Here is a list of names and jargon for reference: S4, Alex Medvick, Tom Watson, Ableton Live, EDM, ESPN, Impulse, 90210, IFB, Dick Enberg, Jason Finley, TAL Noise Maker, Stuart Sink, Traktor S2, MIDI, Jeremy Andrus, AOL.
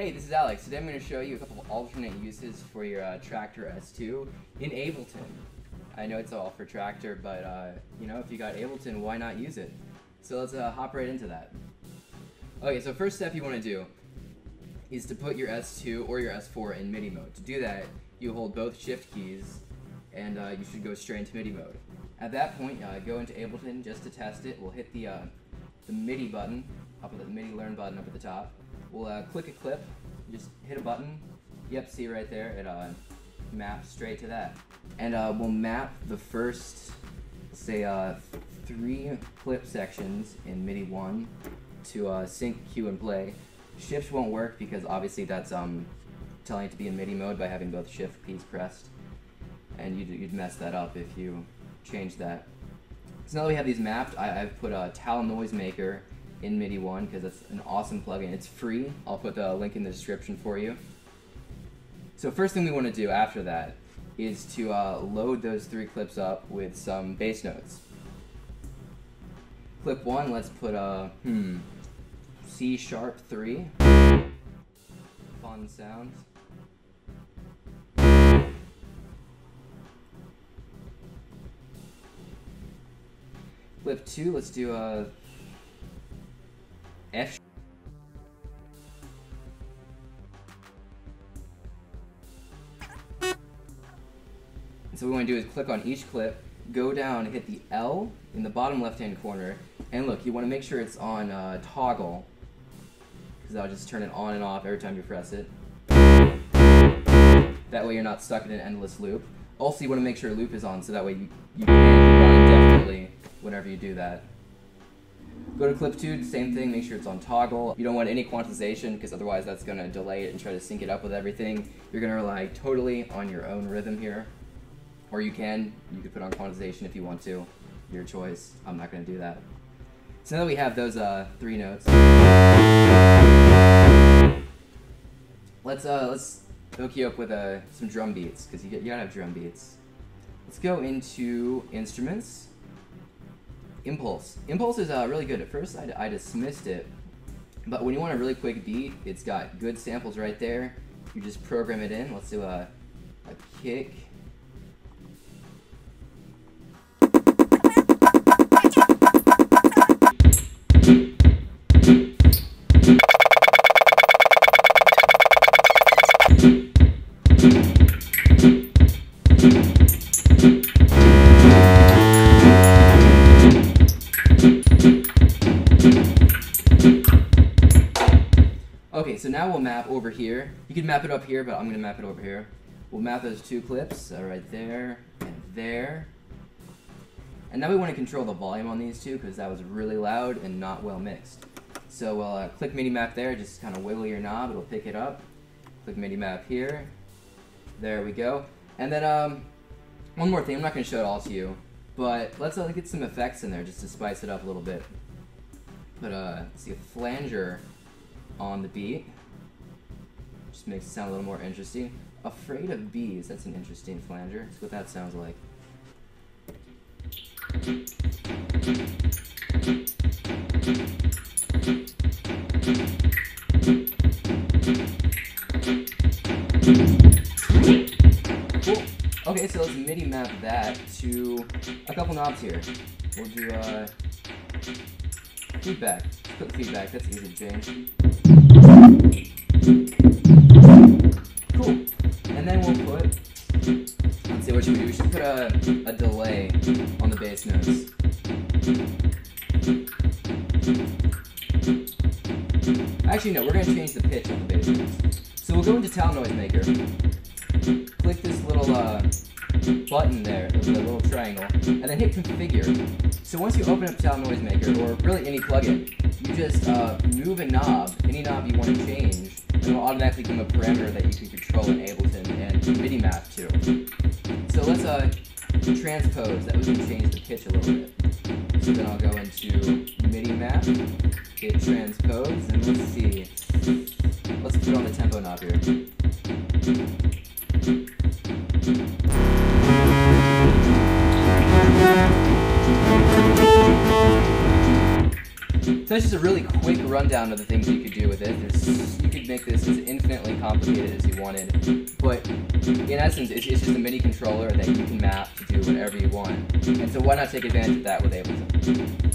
Hey, this is Alex. Today I'm going to show you a couple of alternate uses for your Traktor S2 in Ableton. I know it's all for Traktor, but you know, if you got Ableton, why not use it? So let's hop right into that. Okay, so first step you want to do is to put your S2 or your S4 in MIDI mode. To do that, you hold both shift keys and you should go straight into MIDI mode. At that point, go into Ableton just to test it. We'll hit the MIDI button, up at the MIDI learn button up at the top. We'll click a clip, just hit a button, yep, see right there, it maps straight to that. And we'll map the first, say, three clip sections in MIDI 1 to sync, cue, and play. Shift won't work because obviously that's telling it to be in MIDI mode by having both shift keys pressed. And you'd mess that up if you change that. So now that we have these mapped, I've put a TAL Noise Maker in MIDI 1 because it's an awesome plugin. It's free. I'll put the link in the description for you. So first thing we want to do after that is to load those three clips up with some bass notes. Clip 1, let's put a C#3. Fun sound. Clip 2, let's do a F. And so what we want to do is click on each clip, go down, hit the L in the bottom left-hand corner, and look, you want to make sure it's on toggle, because that'll just turn it on and off every time you press it. That way you're not stuck in an endless loop. Also, you want to make sure loop is on, so that way you can run indefinitely whenever you do that. Go to clip 2, same thing, make sure it's on toggle. You don't want any quantization because otherwise that's going to delay it and try to sync it up with everything. You're going to rely totally on your own rhythm here. Or you could put on quantization if you want to. Your choice. I'm not going to do that. So now that we have those three notes, let's hook you up with some drum beats, because you gotta have drum beats. Let's go into instruments. Impulse. Impulse is really good. At first I dismissed it, but when you want a really quick beat, it's got good samples right there. You just program it in. Let's do a kick. Okay, so now we'll map over here. You can map it up here, but I'm gonna map it over here. We'll map those two clips right there and there. And now we want to control the volume on these two because that was really loud and not well mixed. So we'll click MIDI map there, just kind of wiggle your knob, it'll pick it up. Click MIDI map here. There we go. And then one more thing, I'm not gonna show it all to you, but let's get some effects in there just to spice it up a little bit. Put let's see, a flanger on the beat, just makes it sound a little more interesting. Afraid of bees, that's an interesting flanger. That's what that sounds like. Cool. Okay, so let's MIDI map that to a couple knobs here. We'll do feedback. Quick feedback, that's easy to change. Cool. And then we'll put, let's see, what should we do? We should put a delay on the bass notes. Actually, no, we're going to change the pitch on the bass notes. So we'll go into TAL Noise Maker. Click this little button there, the little triangle, and then hit configure. So once you open up TAL Noise Maker, or really any plugin, you just move a knob, any knob you want to change, and it'll automatically become a parameter that you can control in Ableton and MIDI map to. So let's transpose, that was going to change the pitch a little bit. So then I'll go into MIDI map, hit transpose, and let's see. Let's put on the tempo knob here. So that's just a really quick rundown of the things you could do with it. You could make this as infinitely complicated as you wanted, but in essence, it's just a MIDI controller that you can map to do whatever you want. And so why not take advantage of that with Ableton?